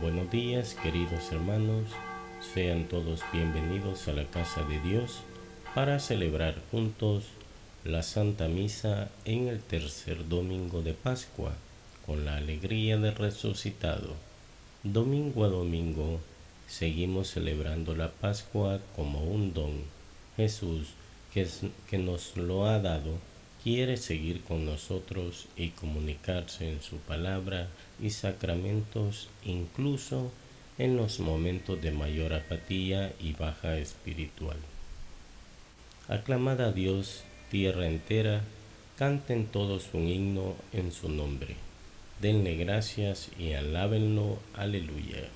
Buenos días, queridos hermanos, sean todos bienvenidos a la casa de Dios para celebrar juntos la Santa Misa en el tercer domingo de Pascua con la alegría del resucitado. Domingo a domingo seguimos celebrando la Pascua como un don. Jesús, que nos lo ha dado, quiere seguir con nosotros y comunicarse en su palabra y sacramentos, incluso en los momentos de mayor apatía y baja espiritual. Aclamad a Dios, tierra entera, canten todos un himno en su nombre. Denle gracias y alábenlo. Aleluya.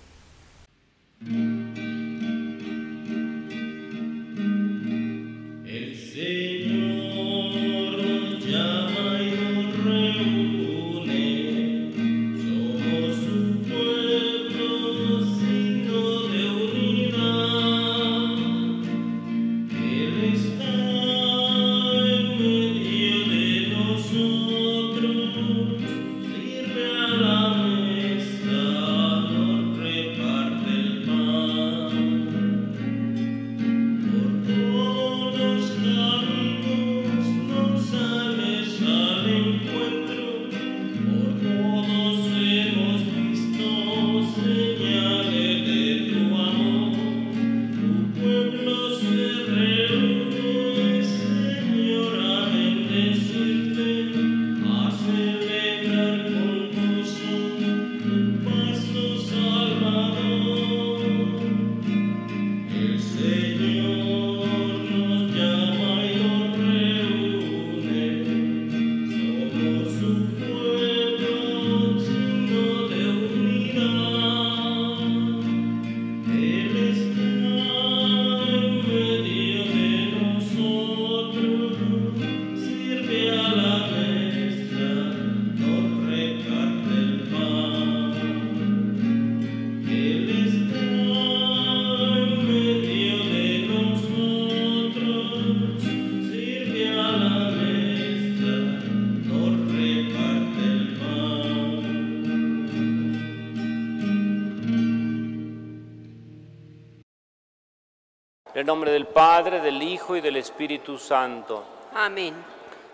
En el nombre del Padre, del Hijo y del Espíritu Santo. Amén.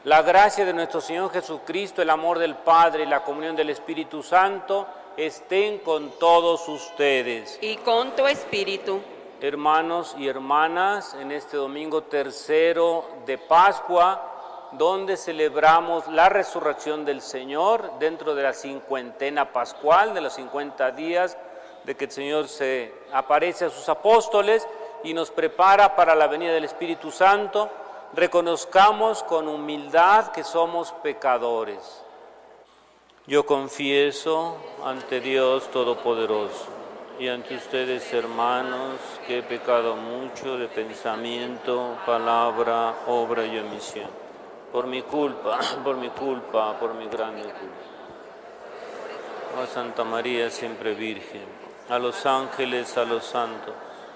La gracia de nuestro Señor Jesucristo, el amor del Padre y la comunión del Espíritu Santo estén con todos ustedes. Y con tu espíritu. Hermanos y hermanas, en este domingo tercero de Pascua, donde celebramos la resurrección del Señor dentro de la cincuentena pascual, de los 50 días de que el Señor se aparece a sus apóstoles y nos prepara para la venida del Espíritu Santo, reconozcamos con humildad que somos pecadores. Yo confieso ante Dios Todopoderoso y ante ustedes, hermanos, que he pecado mucho de pensamiento, palabra, obra y omisión. Por mi grande culpa. A Santa María, siempre Virgen, a los ángeles, a los santos,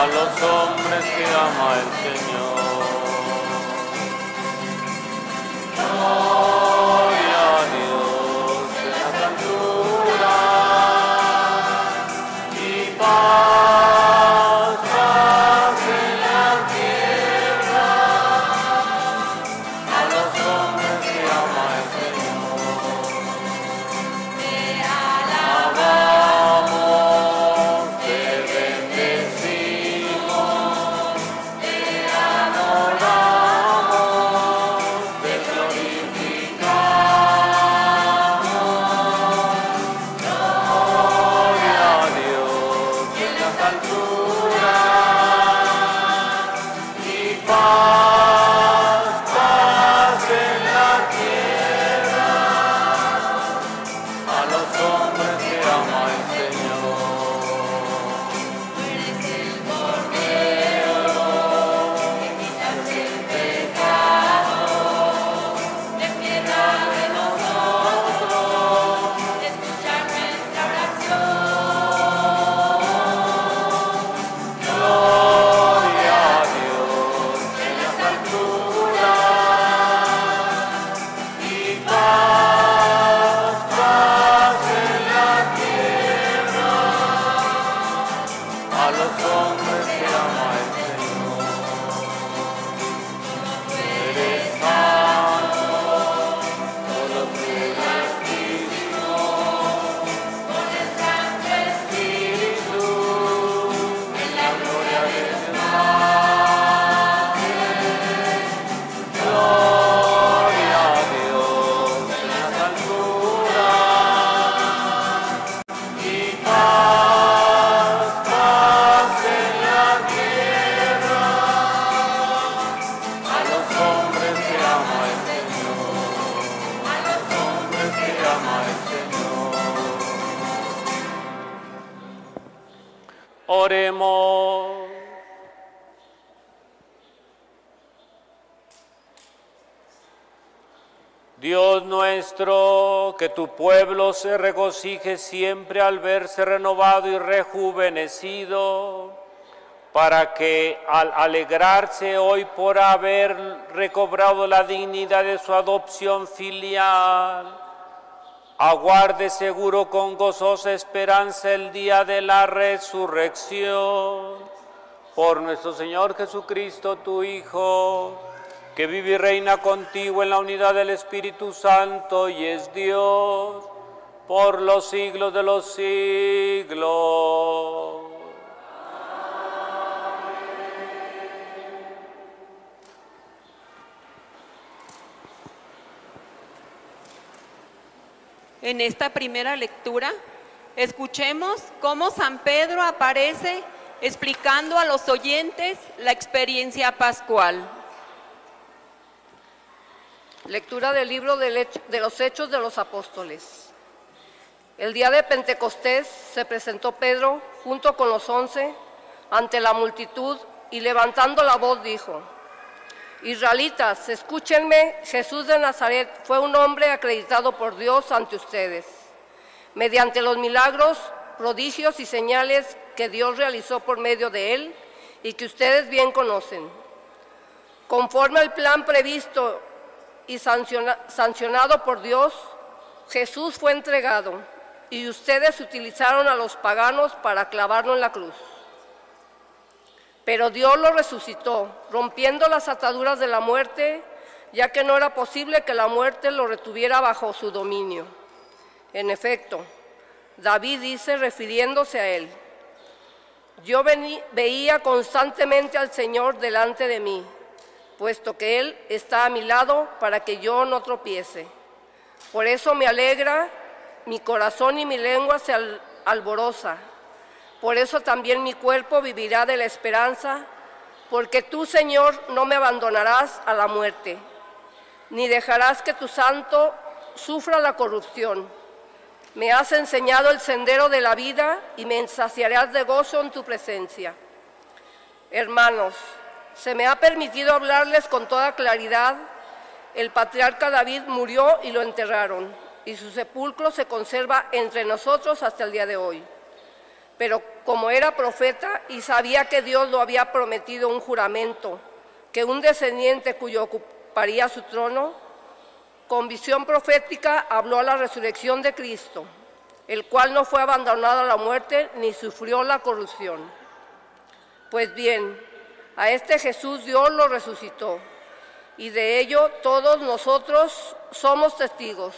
a los hombres que ama el Señor. Gloria a Dios en la altura y paz, paz en la tierra, a los hombres que ama el Señor. Te alabamos, te bendecimos, te adoramos, te glorificamos. Gloria a Dios en las alturas y paz, paz en la tierra, a los hombres que ama el Señor. Tú eres el Cordero que quitas el pecado, ten piedad de nosotros, escucha nuestra oración. Gloria a Dios en las alturas y paz, paz en la tierra, a los hombres que ama el Señor. Eres santo, solo tú eres altísimo, con el Santo Espíritu, en la gloria de tu Padre. Gloria a Dios en las alturas y paz, paz en la tierra, a los hombres que ama el Señor, a los hombres que ama el Señor. Oremos. Dios nuestro, que tu pueblo se regocije siempre al verse renovado y rejuvenecido, para que al alegrarse hoy por haber recobrado la dignidad de su adopción filial, aguarde seguro con gozosa esperanza el día de la resurrección. Por nuestro Señor Jesucristo, tu Hijo, que vive y reina contigo en la unidad del Espíritu Santo y es Dios por los siglos de los siglos. En esta primera lectura, escuchemos cómo San Pedro aparece explicando a los oyentes la experiencia pascual. Lectura del libro de los Hechos de los Apóstoles. El día de Pentecostés se presentó Pedro junto con los 11 ante la multitud y levantando la voz dijo: Israelitas, escúchenme, Jesús de Nazaret fue un hombre acreditado por Dios ante ustedes, mediante los milagros, prodigios y señales que Dios realizó por medio de él y que ustedes bien conocen. Conforme al plan previsto y sancionado por Dios, Jesús fue entregado y ustedes utilizaron a los paganos para clavarlo en la cruz. Pero Dios lo resucitó, rompiendo las ataduras de la muerte, ya que no era posible que la muerte lo retuviera bajo su dominio. En efecto, David dice, refiriéndose a él: Yo veía constantemente al Señor delante de mí, puesto que Él está a mi lado para que yo no tropiece. Por eso me alegra, mi corazón y mi lengua se alboroza. Por eso también mi cuerpo vivirá de la esperanza, porque tú, Señor, no me abandonarás a la muerte, ni dejarás que tu santo sufra la corrupción. Me has enseñado el sendero de la vida y me saciarás de gozo en tu presencia. Hermanos, se me ha permitido hablarles con toda claridad. El patriarca David murió y lo enterraron, y su sepulcro se conserva entre nosotros hasta el día de hoy. pero como era profeta y sabía que Dios lo había prometido un juramento, que un descendiente cuyo ocuparía su trono, con visión profética habló a la resurrección de Cristo, el cual no fue abandonado a la muerte ni sufrió la corrupción. Pues bien, a este Jesús Dios lo resucitó, y de ello todos nosotros somos testigos,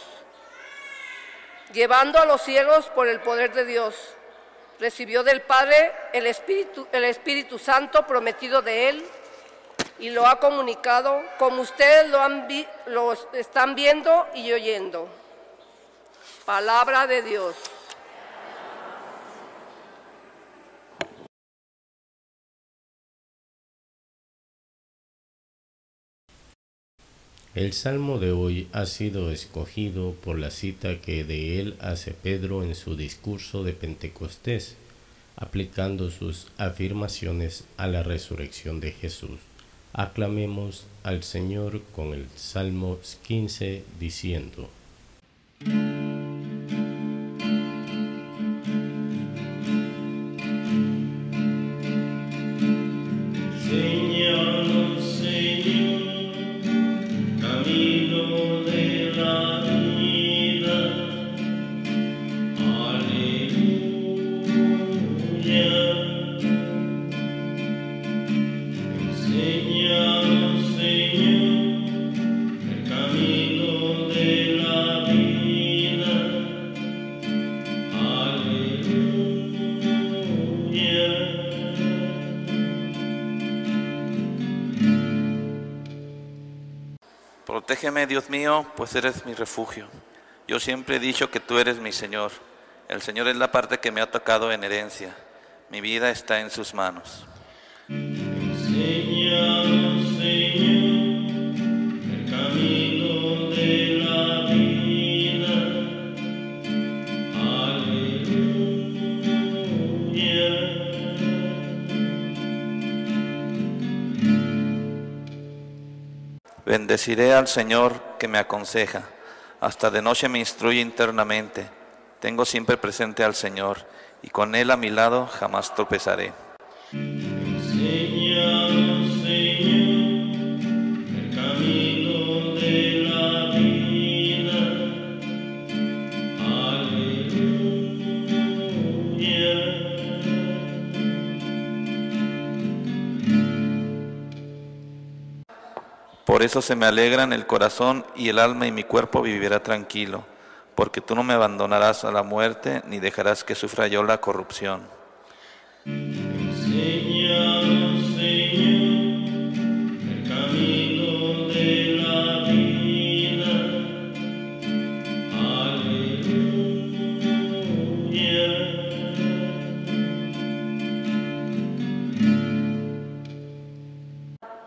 llevando a los cielos por el poder de Dios. Recibió del Padre el Espíritu Santo prometido de Él y lo ha comunicado, como ustedes lo están viendo y oyendo. Palabra de Dios. El Salmo de hoy ha sido escogido por la cita que de él hace Pedro en su discurso de Pentecostés, aplicando sus afirmaciones a la resurrección de Jesús. Aclamemos al Señor con el Salmo 15, diciendo: Protégeme, Dios mío, pues eres mi refugio. Yo siempre he dicho que tú eres mi Señor. El Señor es la parte que me ha tocado en herencia. Mi vida está en sus manos. Enséñanos, Señor, el camino de la vida. Aleluya. Bendeciré al Señor que me aconseja. Hasta de noche me instruye internamente. Tengo siempre presente al Señor, y con Él a mi lado jamás tropezaré. Enséñanos, Señor, el camino de la vida. Aleluya. Por eso se me alegran el corazón y el alma, y mi cuerpo vivirá tranquilo, porque tú no me abandonarás a la muerte, ni dejarás que sufra yo la corrupción. Enséñanos, Señor, el camino de la vida. Aleluya.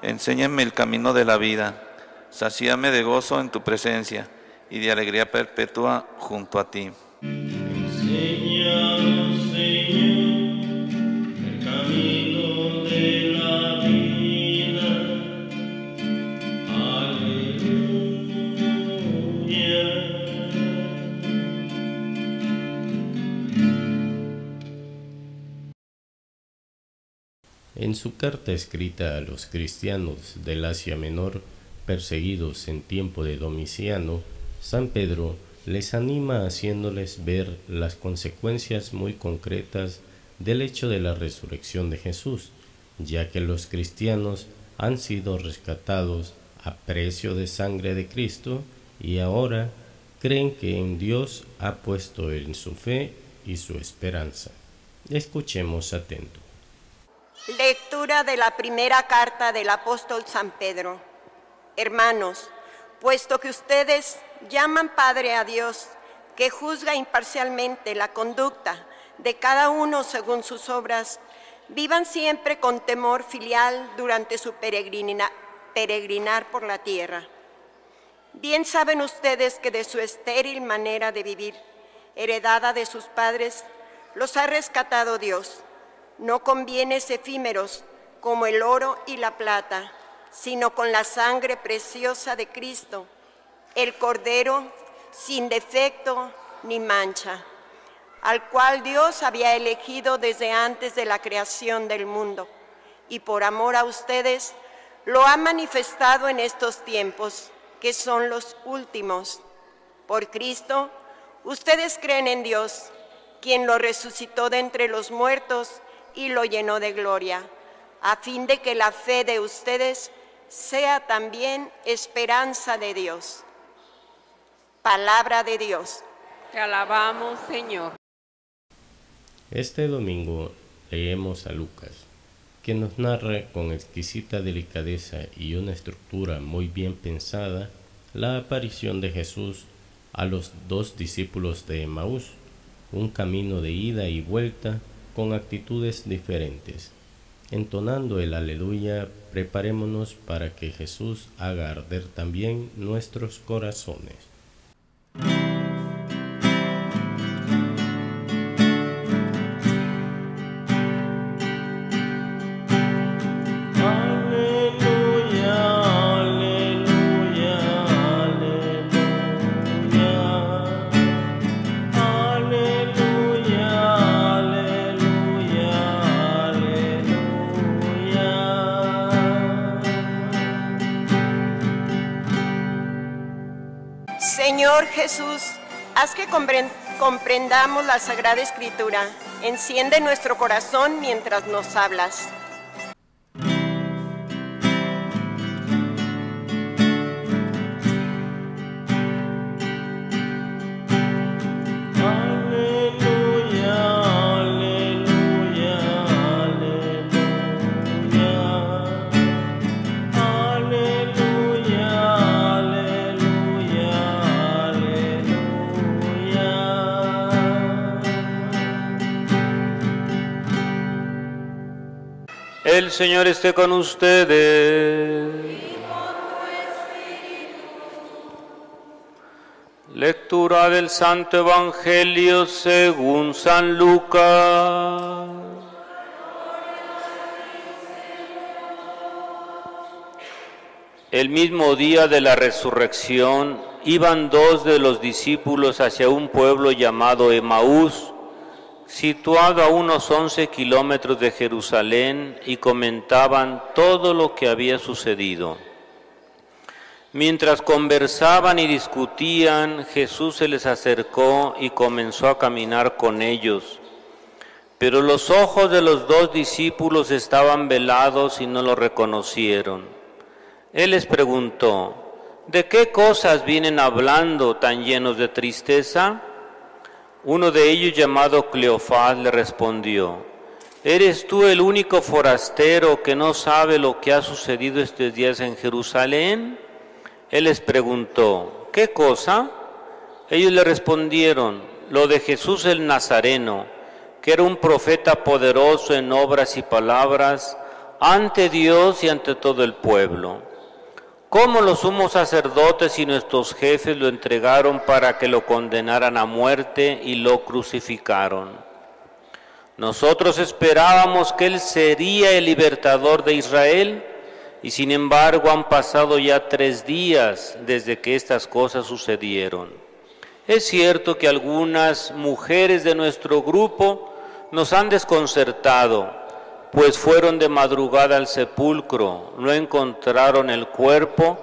Enséñame el camino de la vida, sacíame de gozo en tu presencia, y de alegría perpetua junto a ti. Enséñanos, Señor, el camino de la vida. Aleluya. En su carta escrita a los cristianos del Asia Menor, perseguidos en tiempo de Domiciano, San Pedro les anima haciéndoles ver las consecuencias muy concretas del hecho de la resurrección de Jesús, ya que los cristianos han sido rescatados a precio de sangre de Cristo y ahora creen que en Dios ha puesto en su fe y su esperanza. Escuchemos atento. Lectura de la primera carta del apóstol San Pedro. Hermanos, puesto que ustedes llaman Padre a Dios, que juzga imparcialmente la conducta de cada uno según sus obras, vivan siempre con temor filial durante su peregrinar por la tierra. Bien saben ustedes que de su estéril manera de vivir, heredada de sus padres, los ha rescatado Dios, no con bienes efímeros como el oro y la plata, sino con la sangre preciosa de Cristo, el Cordero, sin defecto ni mancha. al cual Dios había elegido desde antes de la creación del mundo, y por amor a ustedes lo ha manifestado en estos tiempos, que son los últimos. Por Cristo, ustedes creen en Dios, quien lo resucitó de entre los muertos y lo llenó de gloria, a fin de que la fe de ustedes sea también esperanza de Dios. Palabra de Dios. Te alabamos, Señor. Este domingo leemos a Lucas, que nos narra con exquisita delicadeza y una estructura muy bien pensada la aparición de Jesús a los dos discípulos de Emaús, un camino de ida y vuelta con actitudes diferentes. Entonando el Aleluya, preparémonos para que Jesús haga arder también nuestros corazones. Señor Jesús, haz que comprendamos la Sagrada Escritura. Enciende nuestro corazón mientras nos hablas. El Señor esté con ustedes. Y con tu espíritu. Lectura del Santo Evangelio según San Lucas. El mismo día de la resurrección iban dos de los discípulos hacia un pueblo llamado Emaús, situado a unos 11 kilómetros de Jerusalén, y comentaban todo lo que había sucedido. Mientras conversaban y discutían, Jesús se les acercó y comenzó a caminar con ellos. Pero los ojos de los dos discípulos estaban velados y no lo reconocieron. Él les preguntó: ¿de qué cosas vienen hablando tan llenos de tristeza? Uno de ellos, llamado Cleofás, le respondió: ¿eres tú el único forastero que no sabe lo que ha sucedido estos días en Jerusalén? Él les preguntó: ¿qué cosa? Ellos le respondieron: lo de Jesús el Nazareno, que era un profeta poderoso en obras y palabras ante Dios y ante todo el pueblo. ¿Cómo los sumos sacerdotes y nuestros jefes lo entregaron para que lo condenaran a muerte y lo crucificaron? Nosotros esperábamos que él sería el libertador de Israel, y sin embargo han pasado ya 3 días desde que estas cosas sucedieron. Es cierto que algunas mujeres de nuestro grupo nos han desconcertado, pues fueron de madrugada al sepulcro, no encontraron el cuerpo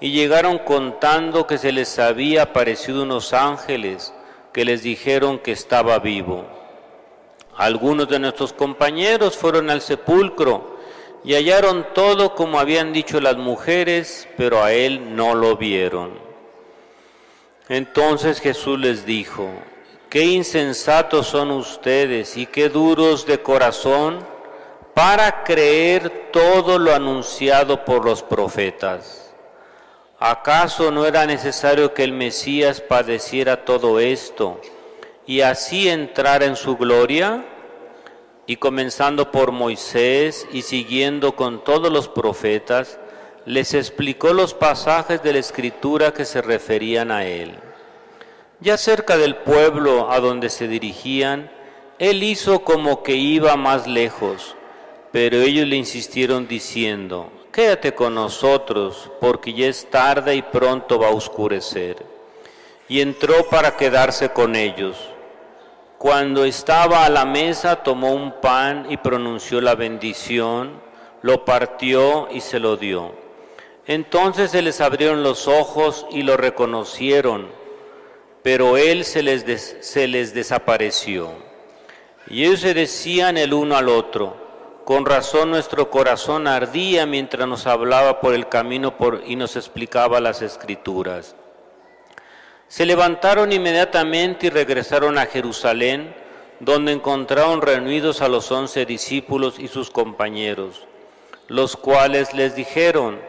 y llegaron contando que se les había aparecido unos ángeles que les dijeron que estaba vivo. Algunos de nuestros compañeros fueron al sepulcro y hallaron todo como habían dicho las mujeres, pero a él no lo vieron. Entonces Jesús les dijo: «Qué insensatos son ustedes y qué duros de corazón para creer todo lo anunciado por los profetas. ¿Acaso no era necesario que el Mesías padeciera todo esto y así entrara en su gloria? Y comenzando por Moisés y siguiendo con todos los profetas, les explicó los pasajes de la Escritura que se referían a él. Ya cerca del pueblo a donde se dirigían, él hizo como que iba más lejos, pero ellos le insistieron diciendo: quédate con nosotros, porque ya es tarde y pronto va a oscurecer. Y entró para quedarse con ellos. Cuando estaba a la mesa, tomó un pan y pronunció la bendición, lo partió y se lo dio. Entonces se les abrieron los ojos y lo reconocieron, pero él se les desapareció. Y ellos se decían el uno al otro: con razón nuestro corazón ardía mientras nos hablaba por el camino y nos explicaba las Escrituras. Se levantaron inmediatamente y regresaron a Jerusalén, donde encontraron reunidos a los 11 discípulos y sus compañeros, los cuales les dijeron: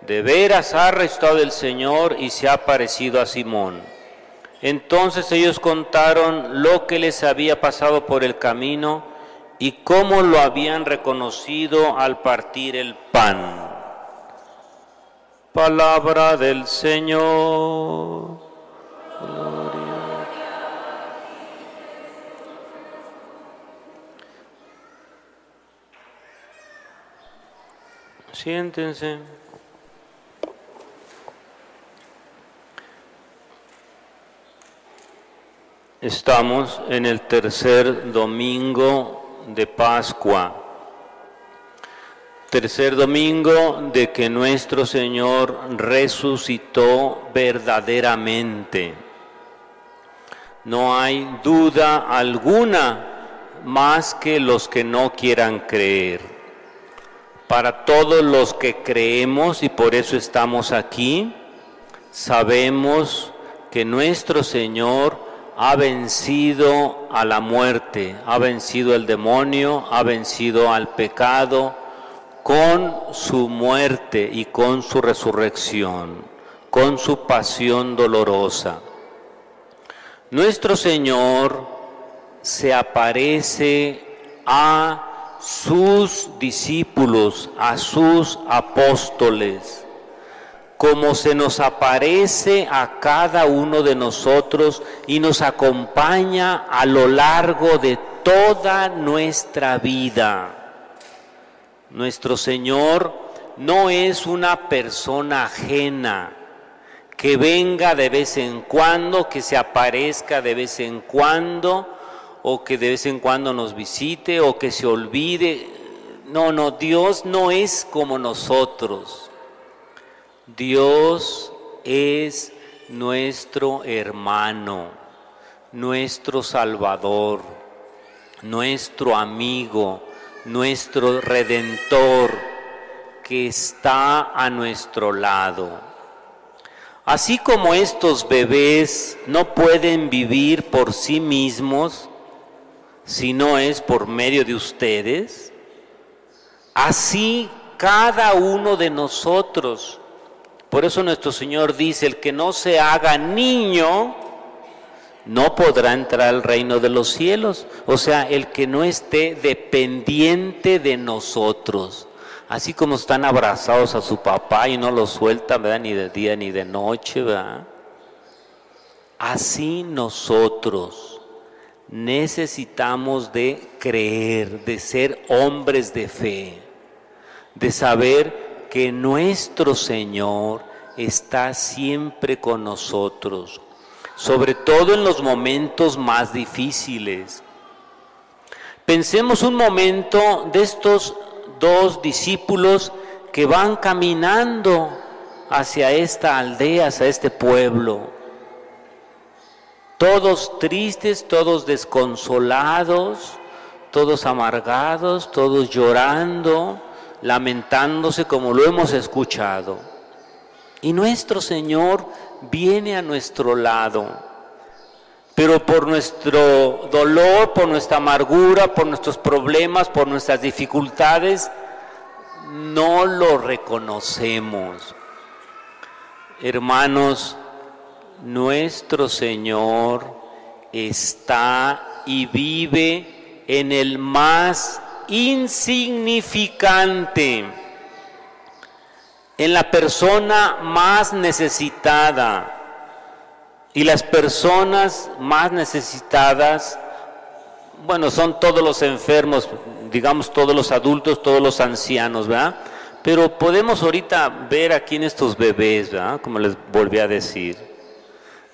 de veras ha resucitado el Señor y se ha parecido a Simón. Entonces ellos contaron lo que les había pasado por el camino y cómo lo habían reconocido al partir el pan. Palabra del Señor. Gloria. Siéntense. Estamos en el tercer domingo de Pascua, tercer domingo de que nuestro Señor resucitó verdaderamente. No hay duda alguna más que los que no quieran creer. Para todos los que creemos y por eso estamos aquí, sabemos que nuestro Señor ha vencido a la muerte, ha vencido al demonio, ha vencido al pecado con su muerte y con su resurrección, con su pasión dolorosa. Nuestro Señor se aparece a sus discípulos, a sus apóstoles, como se nos aparece a cada uno de nosotros y nos acompaña a lo largo de toda nuestra vida. Nuestro Señor no es una persona ajena que venga de vez en cuando, que se aparezca de vez en cuando, o que de vez en cuando nos visite, o que se olvide. No, no, Dios no es como nosotros. Dios es nuestro hermano, nuestro salvador, nuestro amigo, nuestro redentor, que está a nuestro lado. Así como estos bebés no pueden vivir por sí mismos, si no es por medio de ustedes, así cada uno de nosotros. Por eso nuestro Señor dice: el que no se haga niño no podrá entrar al reino de los cielos. O sea, el que no esté dependiente de nosotros. Así como están abrazados a su papá y no lo sueltan, ¿verdad?, ni de día ni de noche, ¿verdad? Así nosotros necesitamos de creer, de ser hombres de fe, de saber que nuestro Señor está siempre con nosotros, sobre todo en los momentos más difíciles. Pensemos un momento de estos dos discípulos que van caminando hacia esta aldea, hacia este pueblo. Todos tristes, todos desconsolados, todos amargados, todos llorando, lamentándose, como lo hemos escuchado. Y nuestro Señor viene a nuestro lado, pero por nuestro dolor, por nuestra amargura, por nuestros problemas, por nuestras dificultades, no lo reconocemos. Hermanos, nuestro Señor está y vive en el más insignificante, en la persona más necesitada, y las personas más necesitadas, bueno, son todos los enfermos, digamos todos los adultos, todos los ancianos, ¿verdad? Pero podemos ahorita ver aquí en estos bebés, ¿verdad?, como les volví a decir,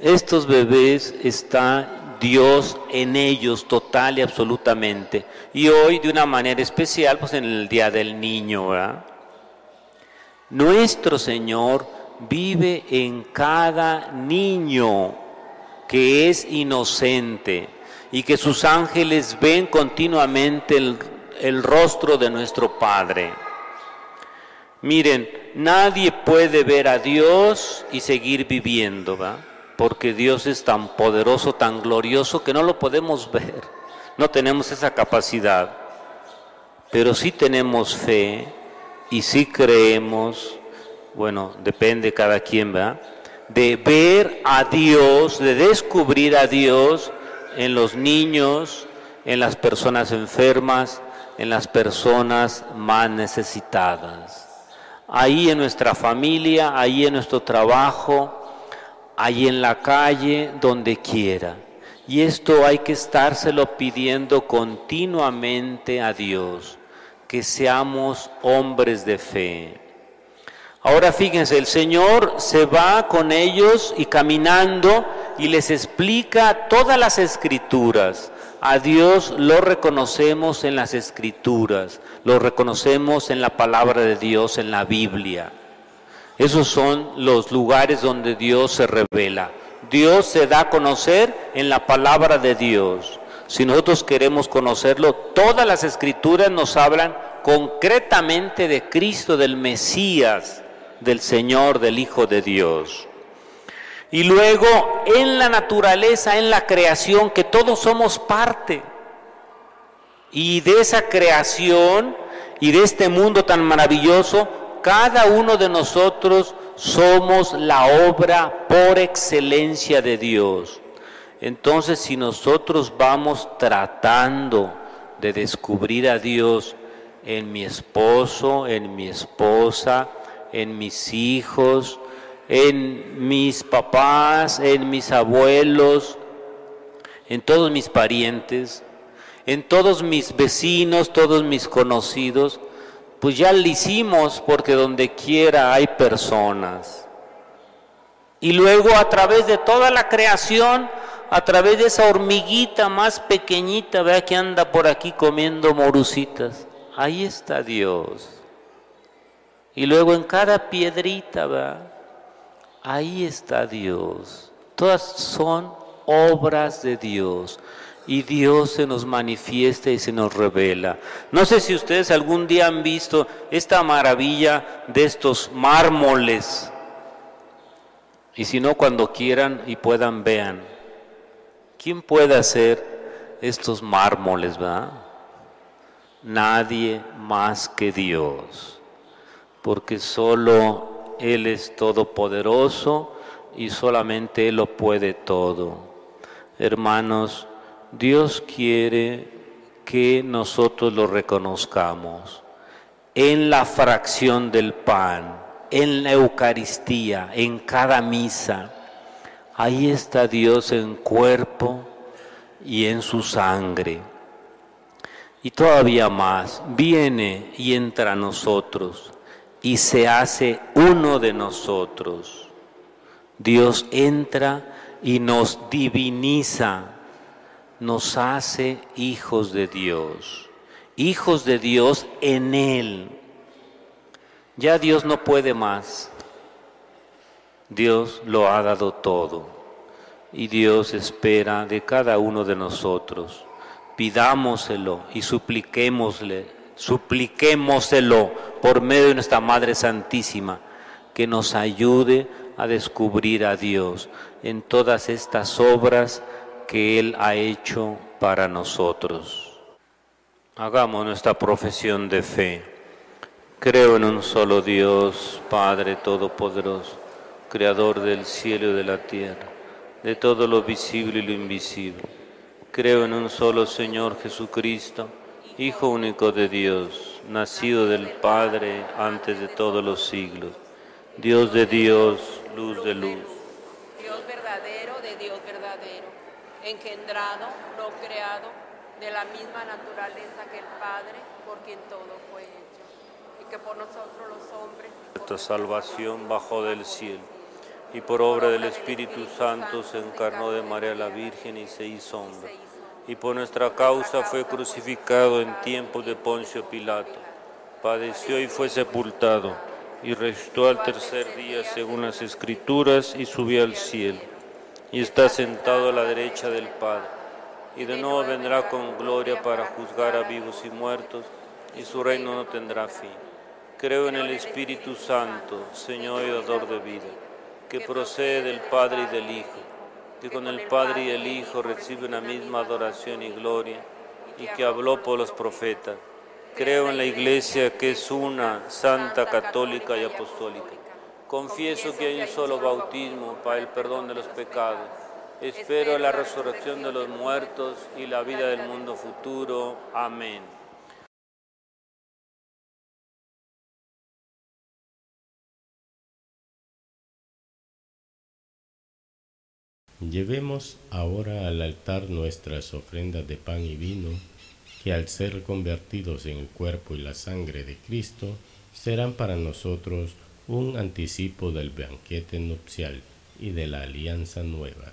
estos bebés están Dios en ellos total y absolutamente. Y hoy de una manera especial, pues en el Día del Niño, ¿verdad? Nuestro Señor vive en cada niño que es inocente y que sus ángeles ven continuamente el rostro de nuestro Padre. Miren, nadie puede ver a Dios y seguir viviendo, ¿va? Porque Dios es tan poderoso, tan glorioso, que no lo podemos ver. No tenemos esa capacidad. Pero sí tenemos fe y sí creemos, bueno, depende cada quien, ¿va? De ver a Dios, de descubrir a Dios en los niños, en las personas enfermas, en las personas más necesitadas. Ahí en nuestra familia, ahí en nuestro trabajo, ahí en la calle, donde quiera. Y esto hay que estárselo pidiendo continuamente a Dios, que seamos hombres de fe. Ahora fíjense, el Señor se va con ellos y caminando y les explica todas las Escrituras. A Dios lo reconocemos en las Escrituras, lo reconocemos en la palabra de Dios, en la Biblia. Esos son los lugares donde Dios se revela. Dios se da a conocer en la palabra de Dios. Si nosotros queremos conocerlo, todas las Escrituras nos hablan concretamente de Cristo, del Mesías, del Señor, del Hijo de Dios. Y luego en la naturaleza, en la creación, que todos somos parte. Y de esa creación y de este mundo tan maravilloso, cada uno de nosotros somos la obra por excelencia de Dios. Entonces, si nosotros vamos tratando de descubrir a Dios en mi esposo, en mi esposa, en mis hijos, en mis papás, en mis abuelos, en todos mis parientes, en todos mis vecinos, todos mis conocidos, pues ya lo hicimos, porque donde quiera hay personas. Y luego a través de toda la creación, a través de esa hormiguita más pequeñita, vea que anda por aquí comiendo morusitas, ahí está Dios. Y luego en cada piedrita, vea, ahí está Dios. Todas son obras de Dios. Y Dios se nos manifiesta y se nos revela. No sé si ustedes algún día han visto esta maravilla de estos mármoles. Y si no, cuando quieran y puedan, vean. ¿Quién puede hacer estos mármoles, verdad? Nadie más que Dios. Porque solo Él es todopoderoso y solamente Él lo puede todo. Hermanos, Dios quiere que nosotros lo reconozcamos en la fracción del pan, en la Eucaristía, en cada misa. Ahí está Dios en cuerpo y en su sangre. Y todavía más, viene y entra a nosotros y se hace uno de nosotros. Dios entra y nos diviniza, nos hace hijos de Dios en Él. Ya Dios no puede más. Dios lo ha dado todo y Dios espera de cada uno de nosotros. Pidámoselo y supliquémoselo por medio de nuestra Madre Santísima, que nos ayude a descubrir a Dios en todas estas obras que Él ha hecho para nosotros. Hagamos nuestra profesión de fe. Creo en un solo Dios, Padre Todopoderoso, Creador del cielo y de la tierra, de todo lo visible y lo invisible. Creo en un solo Señor Jesucristo, Hijo único de Dios, nacido del Padre antes de todos los siglos, Dios de Dios, luz de luz, Dios verdadero, engendrado, no creado, de la misma naturaleza que el Padre, por quien todo fue hecho, y que por nosotros los hombres, nuestra salvación bajó del cielo, y por obra del Espíritu Santo se encarnó de María la Virgen y se hizo hombre, y por nuestra causa fue crucificado en tiempos de Poncio Pilato, padeció y fue sepultado, y resucitó al tercer día según las Escrituras, y subió al cielo, y está sentado a la derecha del Padre, y de nuevo vendrá con gloria para juzgar a vivos y muertos, y su reino no tendrá fin. Creo en el Espíritu Santo, Señor y dador de vida, que procede del Padre y del Hijo, que con el Padre y el Hijo recibe una misma adoración y gloria, y que habló por los profetas. Creo en la Iglesia, que es una, santa, católica y apostólica. Confieso que hay un solo bautismo para el perdón de los pecados. Espero la resurrección de los muertos y la vida del mundo futuro. Amén. Llevemos ahora al altar nuestras ofrendas de pan y vino, que al ser convertidos en el cuerpo y la sangre de Cristo, serán para nosotros un anticipo del banquete nupcial y de la alianza nueva.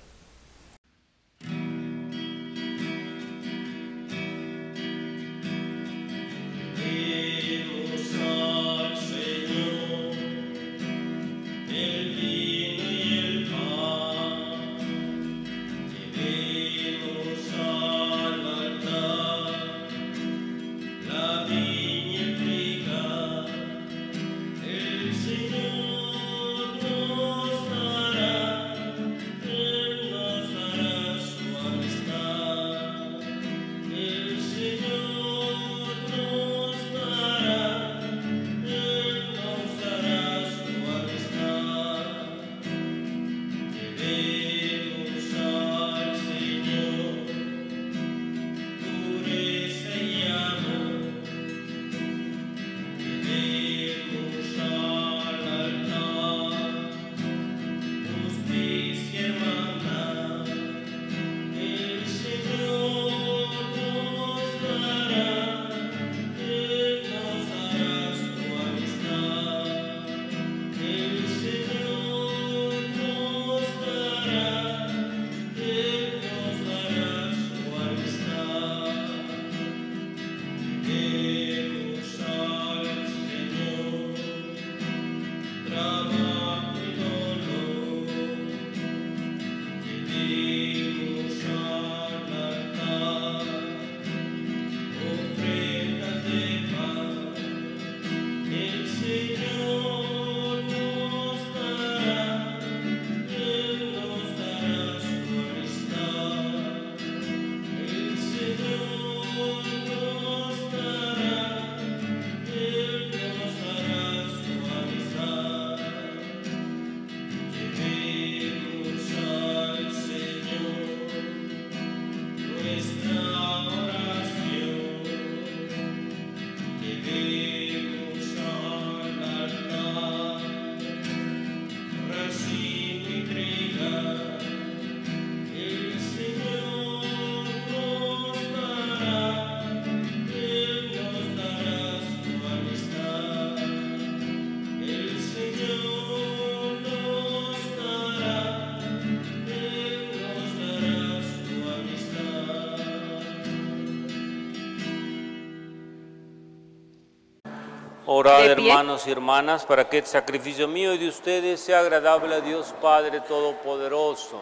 Orad, hermanos y hermanas, para que el sacrificio mío y de ustedes sea agradable a Dios Padre Todopoderoso.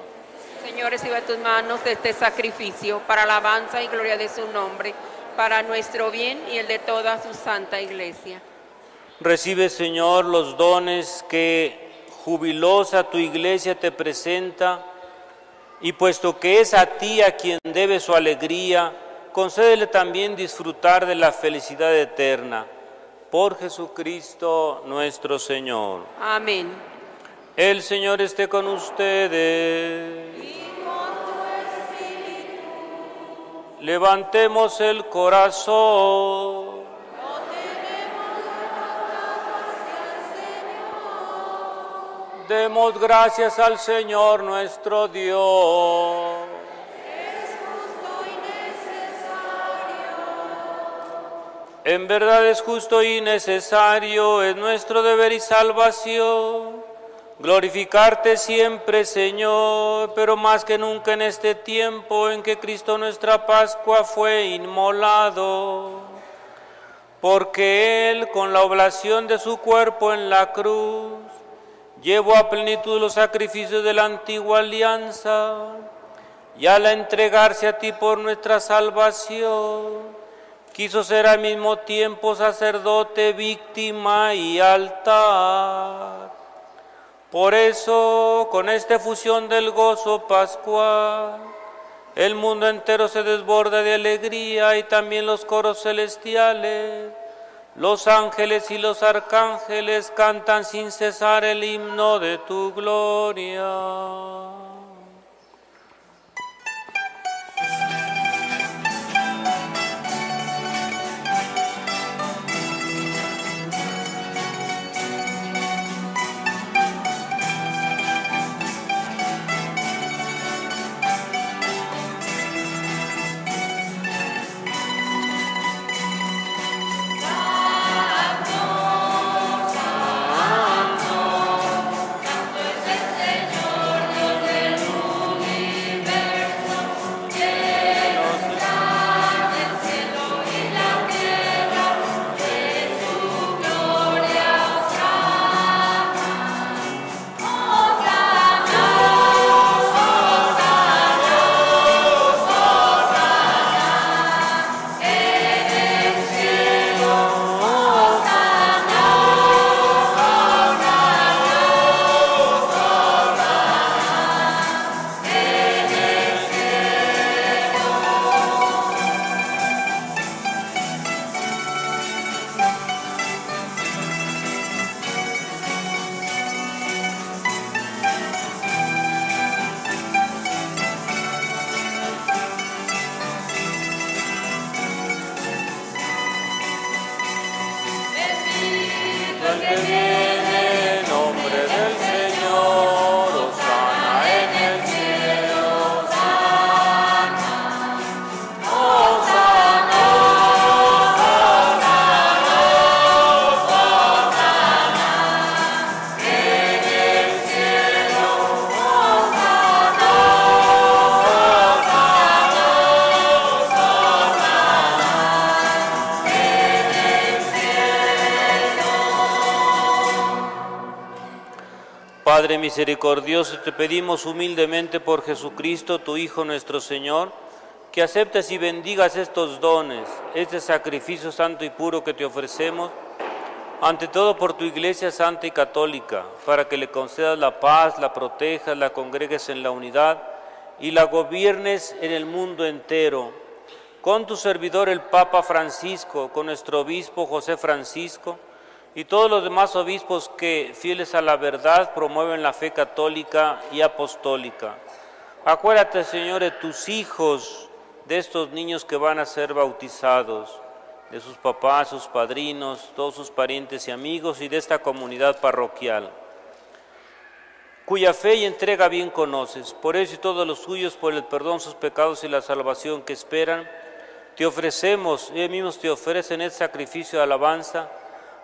Señor, reciba tus manos este sacrificio para alabanza y gloria de su nombre, para nuestro bien y el de toda su santa iglesia. Recibe, Señor, los dones que jubilosa tu iglesia te presenta, y puesto que es a ti a quien debe su alegría, concédele también disfrutar de la felicidad eterna. Por Jesucristo nuestro Señor. Amén. El Señor esté con ustedes. Y con tu espíritu. Levantemos el corazón. No tenemos nada hacia el Señor. Demos gracias al Señor nuestro Dios. En verdad es justo y necesario, es nuestro deber y salvación, glorificarte siempre, Señor, pero más que nunca en este tiempo en que Cristo nuestra Pascua fue inmolado, porque Él, con la oblación de su cuerpo en la cruz, llevó a plenitud los sacrificios de la antigua alianza, y al entregarse a ti por nuestra salvación, quiso ser al mismo tiempo sacerdote, víctima y altar. Por eso, con esta efusión del gozo pascual, el mundo entero se desborda de alegría, y también los coros celestiales, los ángeles y los arcángeles cantan sin cesar el himno de tu gloria. Padre misericordioso, te pedimos humildemente por Jesucristo, tu Hijo nuestro Señor, que aceptes y bendigas estos dones, este sacrificio santo y puro que te ofrecemos, ante todo por tu Iglesia Santa y Católica, para que le concedas la paz, la protejas, la congregues en la unidad y la gobiernes en el mundo entero. Con tu servidor el Papa Francisco, con nuestro obispo José Francisco, y todos los demás obispos que, fieles a la verdad, promueven la fe católica y apostólica. Acuérdate, Señor, de tus hijos, de estos niños que van a ser bautizados, de sus papás, sus padrinos, todos sus parientes y amigos, y de esta comunidad parroquial, cuya fe y entrega bien conoces. Por eso y todos los suyos, por el perdón, sus pecados y la salvación que esperan, te ofrecemos, ellos mismos te ofrecen el sacrificio de alabanza,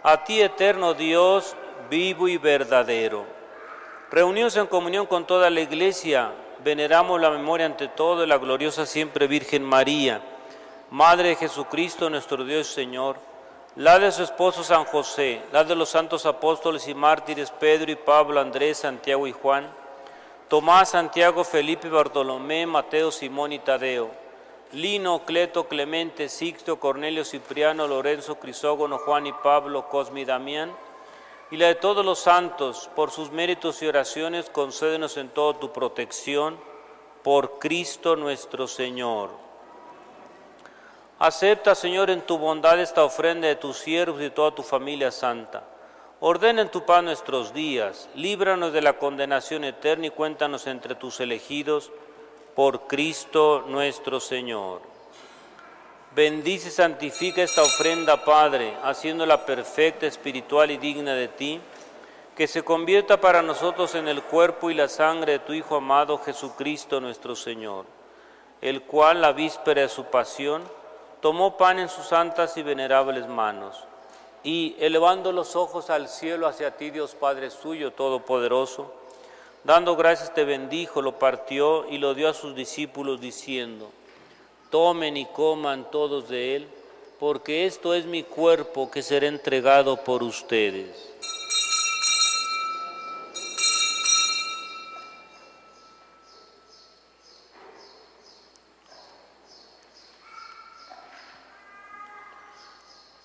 a ti, eterno Dios, vivo y verdadero. Reunidos en comunión con toda la Iglesia, veneramos la memoria ante todo de la gloriosa siempre Virgen María, Madre de Jesucristo, nuestro Dios y Señor, la de su esposo San José, la de los santos apóstoles y mártires Pedro y Pablo, Andrés, Santiago y Juan, Tomás, Santiago, Felipe, Bartolomé, Mateo, Simón y Tadeo, Lino, Cleto, Clemente, Sixto, Cornelio, Cipriano, Lorenzo, Crisógono, Juan y Pablo, Cosme y Damián, y la de todos los santos, por sus méritos y oraciones, concédenos en todo tu protección, por Cristo nuestro Señor. Acepta, Señor, en tu bondad esta ofrenda de tus siervos y de toda tu familia santa. Ordena en tu paz nuestros días, líbranos de la condenación eterna y cuéntanos entre tus elegidos, por Cristo nuestro Señor. Bendice y santifica esta ofrenda, Padre, haciéndola perfecta, espiritual y digna de ti, que se convierta para nosotros en el cuerpo y la sangre de tu Hijo amado, Jesucristo nuestro Señor, el cual, la víspera de su pasión, tomó pan en sus santas y venerables manos, y elevando los ojos al cielo hacia ti, Dios Padre suyo, todopoderoso, dando gracias te bendijo, lo partió y lo dio a sus discípulos diciendo: tomen y coman todos de él, porque esto es mi cuerpo que será entregado por ustedes.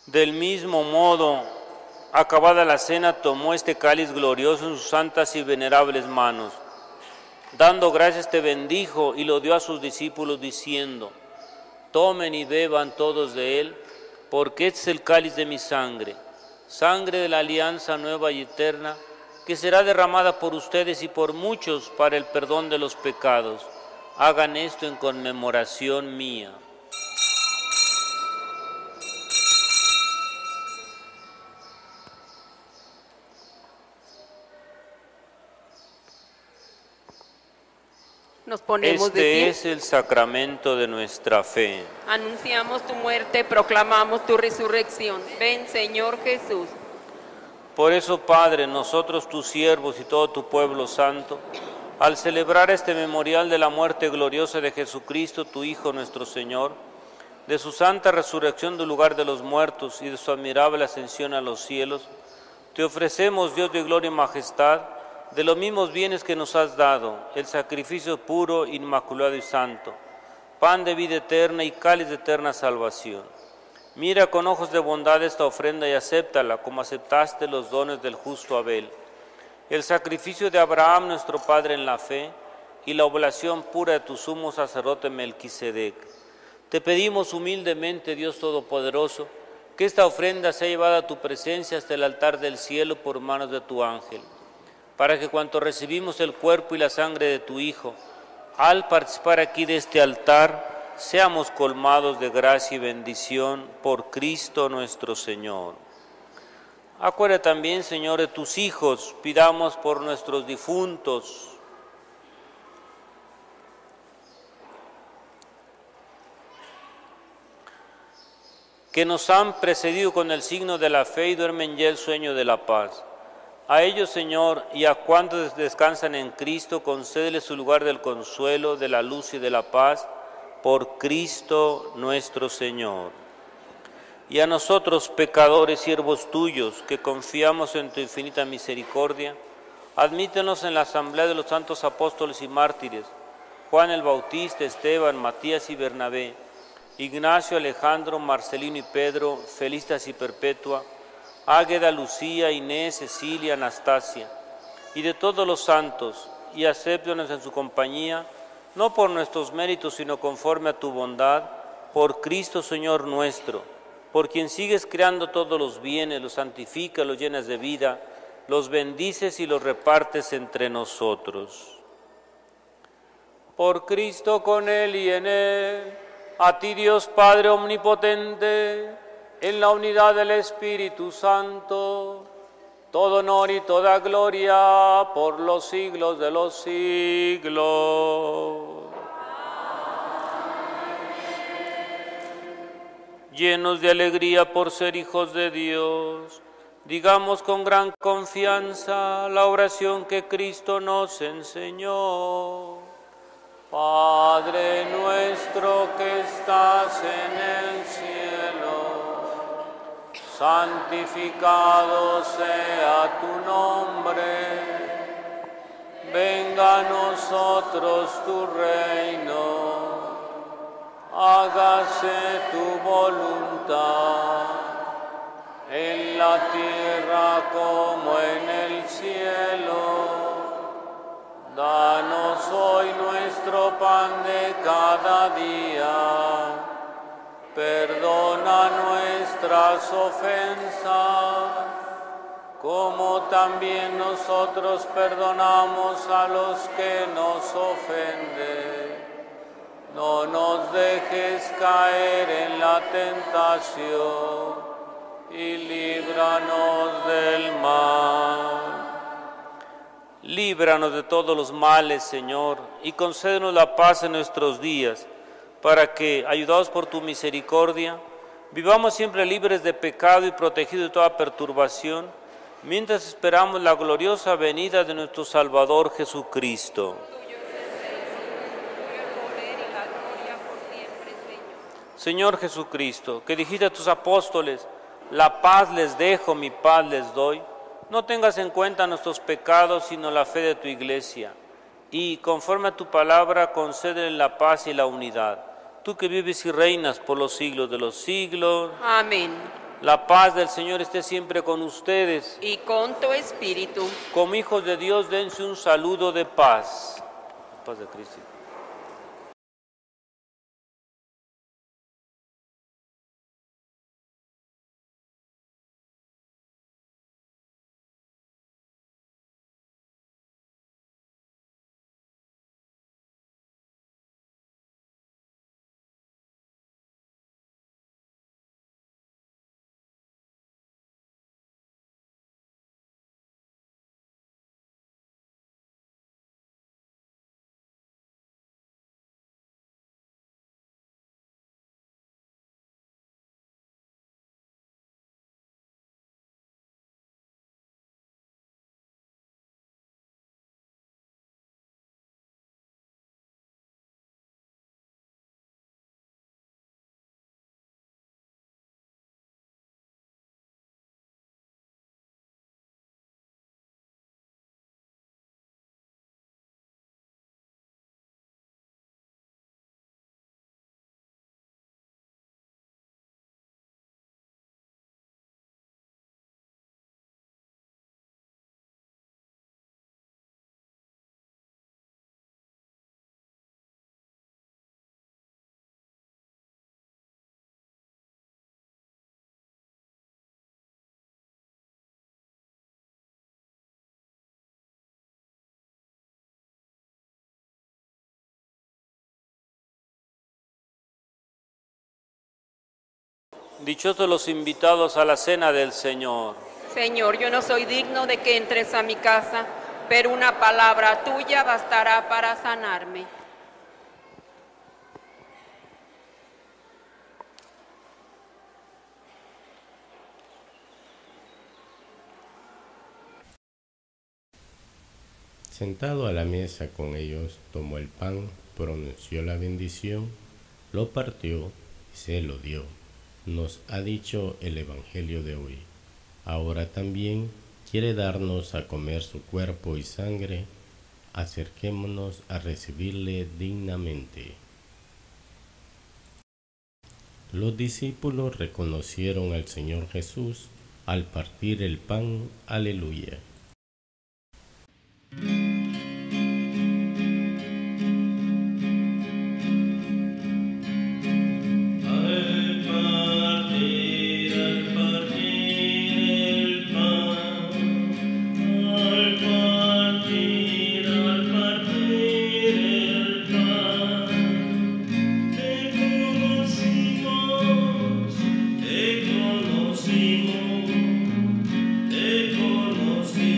Del mismo modo, acabada la cena, tomó este cáliz glorioso en sus santas y venerables manos. Dando gracias te bendijo y lo dio a sus discípulos diciendo: tomen y beban todos de él, porque este es el cáliz de mi sangre, sangre de la alianza nueva y eterna, que será derramada por ustedes y por muchos para el perdón de los pecados. Hagan esto en conmemoración mía. Nos ponemos este de pie. Es el sacramento de nuestra fe. Anunciamos tu muerte, proclamamos tu resurrección. Ven, Señor Jesús. Por eso, Padre, nosotros tus siervos y todo tu pueblo santo, al celebrar este memorial de la muerte gloriosa de Jesucristo, tu Hijo nuestro Señor, de su santa resurrección del lugar de los muertos y de su admirable ascensión a los cielos, te ofrecemos, Dios de gloria y majestad, de los mismos bienes que nos has dado, el sacrificio puro, inmaculado y santo, pan de vida eterna y cáliz de eterna salvación. Mira con ojos de bondad esta ofrenda y acéptala como aceptaste los dones del justo Abel, el sacrificio de Abraham nuestro padre en la fe y la oblación pura de tu sumo sacerdote Melquisedec. Te pedimos humildemente, Dios todopoderoso, que esta ofrenda sea llevada a tu presencia hasta el altar del cielo por manos de tu ángel, para que cuanto recibimos el cuerpo y la sangre de tu Hijo, al participar aquí de este altar, seamos colmados de gracia y bendición por Cristo nuestro Señor. Acuérdate también, Señor, de tus hijos, pidamos por nuestros difuntos. Que nos han precedido con el signo de la fe y duermen ya el sueño de la paz. A ellos, Señor, y a cuantos descansan en Cristo, concédeles su lugar del consuelo, de la luz y de la paz, por Cristo nuestro Señor. Y a nosotros, pecadores, siervos tuyos, que confiamos en tu infinita misericordia, admítenos en la asamblea de los santos apóstoles y mártires, Juan el Bautista, Esteban, Matías y Bernabé, Ignacio, Alejandro, Marcelino y Pedro, Felicitas y Perpetua, Águeda, Lucía, Inés, Cecilia, Anastasia, y de todos los santos, y acéptanos en su compañía, no por nuestros méritos, sino conforme a tu bondad, por Cristo Señor nuestro, por quien sigues creando todos los bienes, los santificas, los llenas de vida, los bendices y los repartes entre nosotros. Por Cristo, con él y en él, a ti Dios Padre omnipotente, en la unidad del Espíritu Santo, todo honor y toda gloria por los siglos de los siglos. Amén. Llenos de alegría por ser hijos de Dios, digamos con gran confianza la oración que Cristo nos enseñó. Padre nuestro que estás en el cielo, santificado sea tu nombre, venga a nosotros tu reino, hágase tu voluntad, en la tierra como en el cielo. Danos hoy nuestro pan de cada día, perdona nuestras ofensas, como también nosotros perdonamos a los que nos ofenden. No nos dejes caer en la tentación y líbranos del mal. Líbranos de todos los males, Señor, y concédenos la paz en nuestros días, para que, ayudados por tu misericordia, Vivamos siempre libres de pecado y protegidos de toda perturbación, mientras esperamos la gloriosa venida de nuestro Salvador Jesucristo. Señor Jesucristo, que dijiste a tus apóstoles, la paz les dejo, mi paz les doy, no tengas en cuenta nuestros pecados, sino la fe de tu Iglesia. Y, conforme a tu palabra, concédele la paz y la unidad. Tú que vives y reinas por los siglos de los siglos. Amén. La paz del Señor esté siempre con ustedes. Y con tu espíritu. Como hijos de Dios, dense un saludo de paz. Paz de Cristo. Dichosos los invitados a la cena del Señor. Señor, yo no soy digno de que entres a mi casa, pero una palabra tuya bastará para sanarme. Sentado a la mesa con ellos, tomó el pan, pronunció la bendición, lo partió y se lo dio. Nos ha dicho el Evangelio de hoy. Ahora también quiere darnos a comer su cuerpo y sangre. Acerquémonos a recibirle dignamente. Los discípulos reconocieron al Señor Jesús al partir el pan. Aleluya. Te conocí.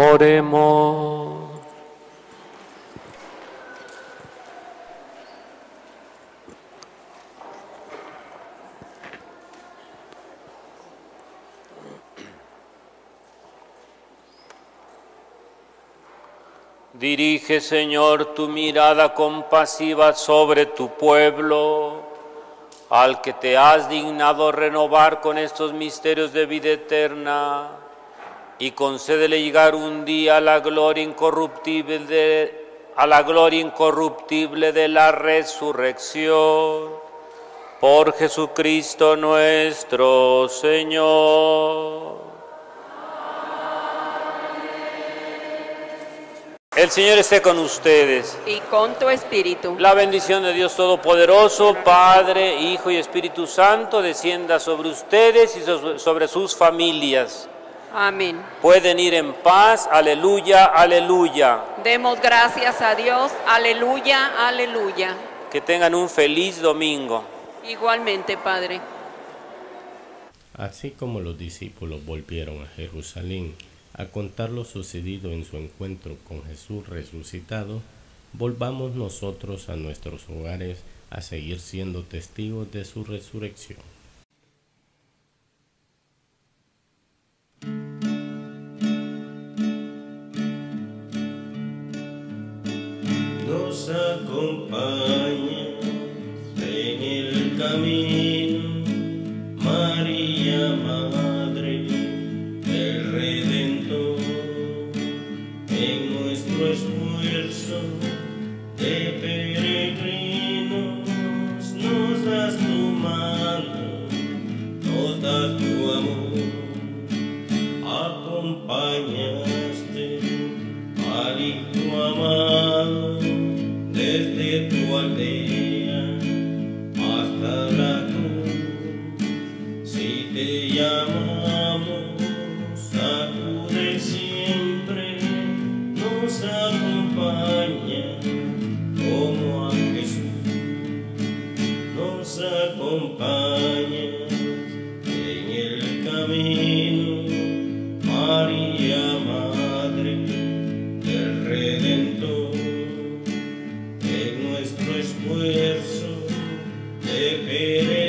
Oremos. Dirige, Señor, tu mirada compasiva sobre tu pueblo, al que te has dignado renovar con estos misterios de vida eterna, y concédele llegar un día a la gloria incorruptible de la resurrección. Por Jesucristo nuestro Señor. El Señor esté con ustedes. Y con tu espíritu. La bendición de Dios Todopoderoso, Padre, Hijo y Espíritu Santo, descienda sobre ustedes y sobre sus familias. Amén. Pueden ir en paz. Aleluya, aleluya. Demos gracias a Dios. Aleluya, aleluya. Que tengan un feliz domingo. Igualmente, Padre. Así como los discípulos volvieron a Jerusalén a contar lo sucedido en su encuentro con Jesús resucitado, volvamos nosotros a nuestros hogares a seguir siendo testigos de su resurrección. Nos acompañas en el camino, María Madre del Redentor, en nuestro esfuerzo de peregrinos nos das tu mano, nos das tu amor, acompañaste al Hijo amado. Desde tu aldea hasta la cruz, si te llamamos, acude siempre, nos acompaña como a Jesús, nos acompaña en el camino, María Madre del Redentor. Esfuerzo de peregrinación.